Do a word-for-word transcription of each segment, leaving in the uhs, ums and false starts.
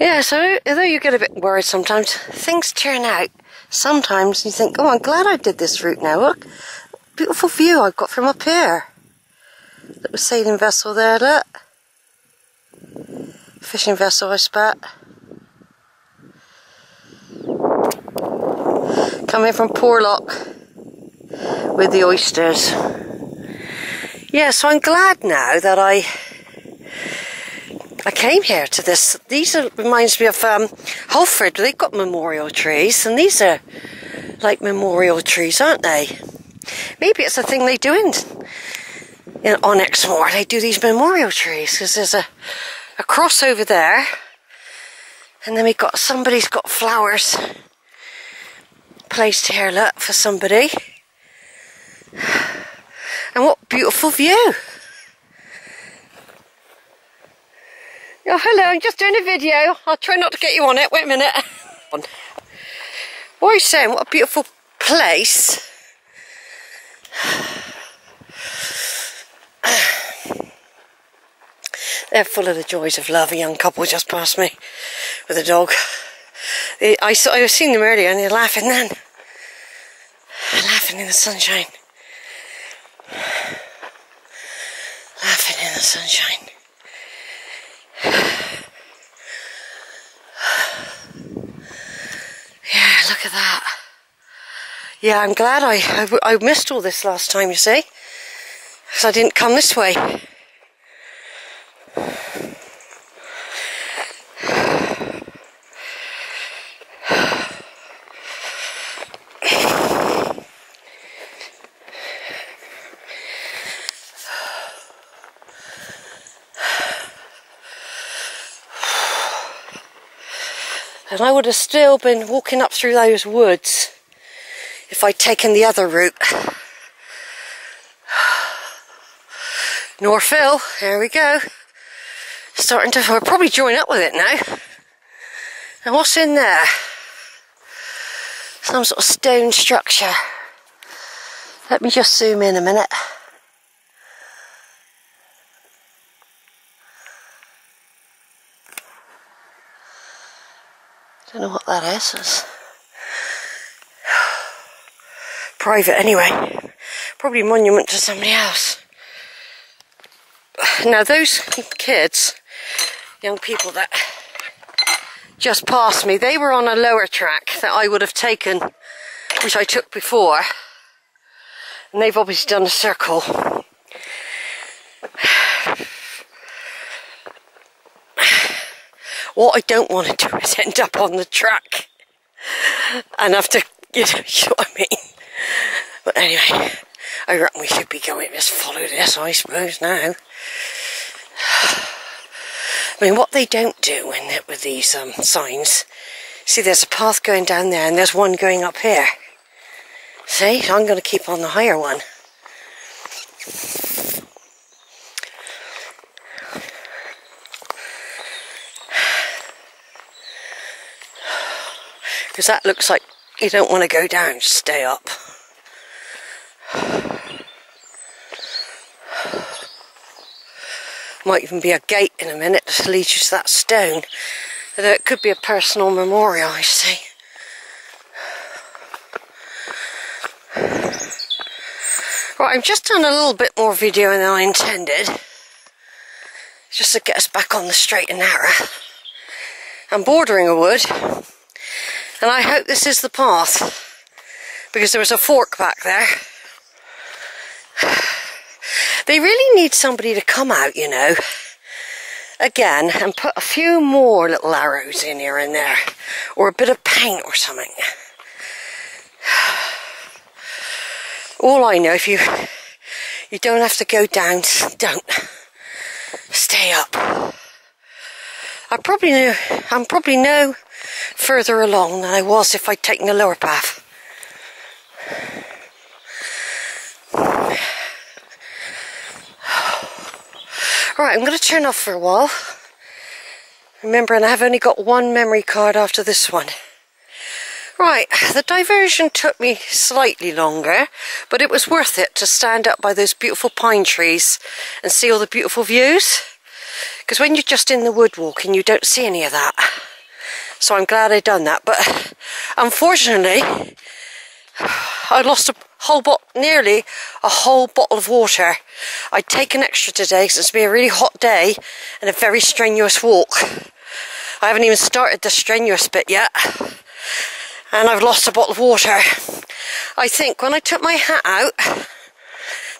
Yeah, so although you get a bit worried sometimes, things turn out. Sometimes you think, oh, I'm glad I did this route now. Look, beautiful view I've got from up here. Little sailing vessel there, look. Fishing vessel I spat. Coming from Porlock with the oysters. Yeah, so I'm glad now that I I came here to this. These are, reminds me of um, Holford. They've got memorial trees, and these are like memorial trees, aren't they? Maybe it's a thing they do in in Onyxmoor. They do these memorial trees because there's a a cross over there, and then we got somebody's got flowers placed here. Look, for somebody, and what beautiful view! Oh, hello, I'm just doing a video. I'll try not to get you on it. Wait a minute. What are you saying? What a beautiful place. They're full of the joys of love. A young couple just passed me with a dog. I saw, I seen them earlier and they're laughing then. Laughing in the sunshine. Laughing in the sunshine. Yeah, look at that. Yeah, I'm glad I, I, I missed all this last time, you see, because I didn't come this way. And I would have still been walking up through those woods if I'd taken the other route. North Hill, there we go. Starting to, we'll probably join up with it now. And what's in there? Some sort of stone structure. Let me just zoom in a minute. Don't know what that is. It's private anyway. Probably a monument to somebody else. Now those kids, young people that just passed me, they were on a lower track that I would have taken, which I took before. And they've obviously done a circle. What I don't want to do is end up on the track and have to, you know, you know what I mean. But anyway, I reckon we should be going, just follow this, I suppose, now. I mean, what they don't do when they're with these um, signs, see, there's a path going down there and there's one going up here. See, so I'm going to keep on the higher one. Because that looks like you don't want to go down, just stay up. Might even be a gate in a minute to lead you to that stone. Although it could be a personal memorial, I see. Right, I've just done a little bit more video than I intended. Just to get us back on the straight and narrow. I'm bordering a wood. And I hope this is the path, because there was a fork back there. They really need somebody to come out, you know, again, and put a few more little arrows in here and there, or a bit of paint or something. All I know, if you, you don't have to go down, don't. Stay up. I probably know, I'm probably no further along than I was if I'd taken the lower path. Right, I'm going to turn off for a while. Remember, and I've only got one memory card after this one. Right, the diversion took me slightly longer, but it was worth it to stand up by those beautiful pine trees and see all the beautiful views. because when you're just in the wood walking you don't see any of that, so I'm glad I done that. But unfortunately I lost a whole bot nearly a whole bottle of water. I'd take an extra today because it's been a really hot day and a very strenuous walk. I haven't even started the strenuous bit yet and I've lost a bottle of water. I think when I took my hat out,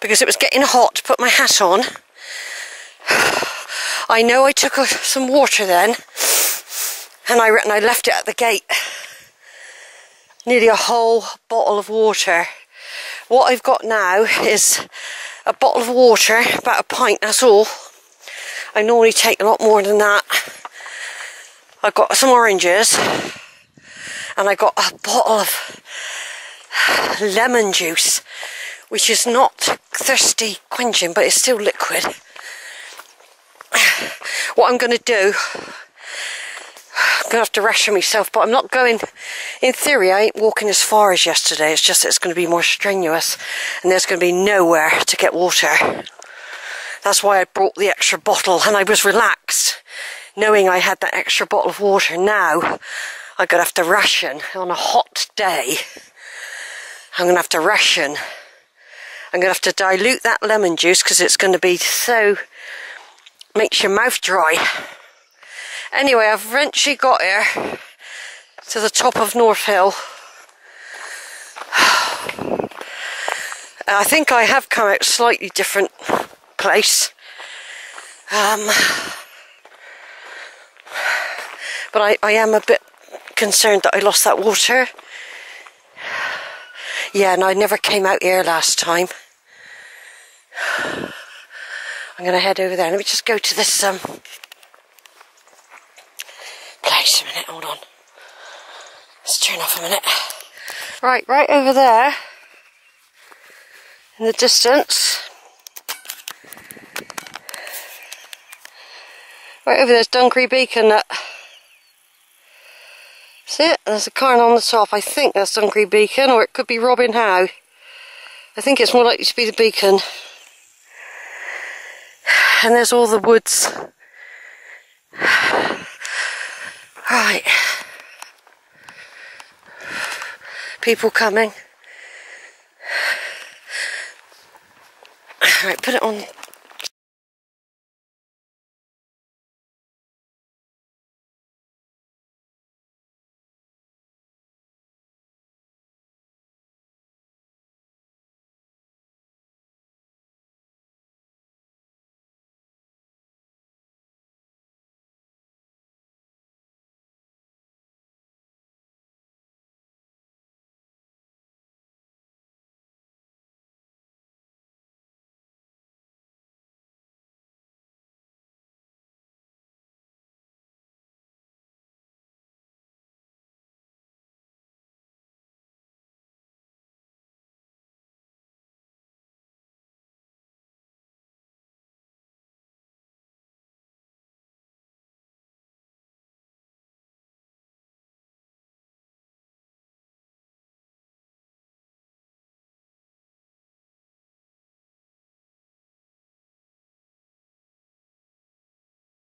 because it was getting hot to put my hat on, I know I took a, some water then, and I reckon I left it at the gate. Nearly a whole bottle of water. What I've got now is a bottle of water, about a pint, that's all. I normally take a lot more than that. I've got some oranges, and I got a bottle of lemon juice, which is not thirsty quenching, but it's still liquid. What I'm going to do, I'm going to have to ration myself, but I'm not going, in theory I ain't walking as far as yesterday, it's just it's going to be more strenuous and there's going to be nowhere to get water. That's why I brought the extra bottle, and I was relaxed knowing I had that extra bottle of water. Now I'm going to have to ration on a hot day. I'm going to have to ration. I'm going to have to dilute that lemon juice because it's going to be so, makes your mouth dry. Anyway, I've eventually got here to the top of North Hill. I think I have come out a slightly different place. Um, but I, I am a bit concerned that I lost that water. Yeah, and I never came out here last time. I'm going to head over there. Let me just go to this um, place a minute. Hold on. Let's turn off a minute. Right, right over there in the distance. Right over there's Dunkery Beacon. That, see it? There's a cairn on the top. I think that's Dunkery Beacon, or it could be Robin Howe. I think it's more likely to be the beacon. And there's all the woods. Right. People coming. Right, put it on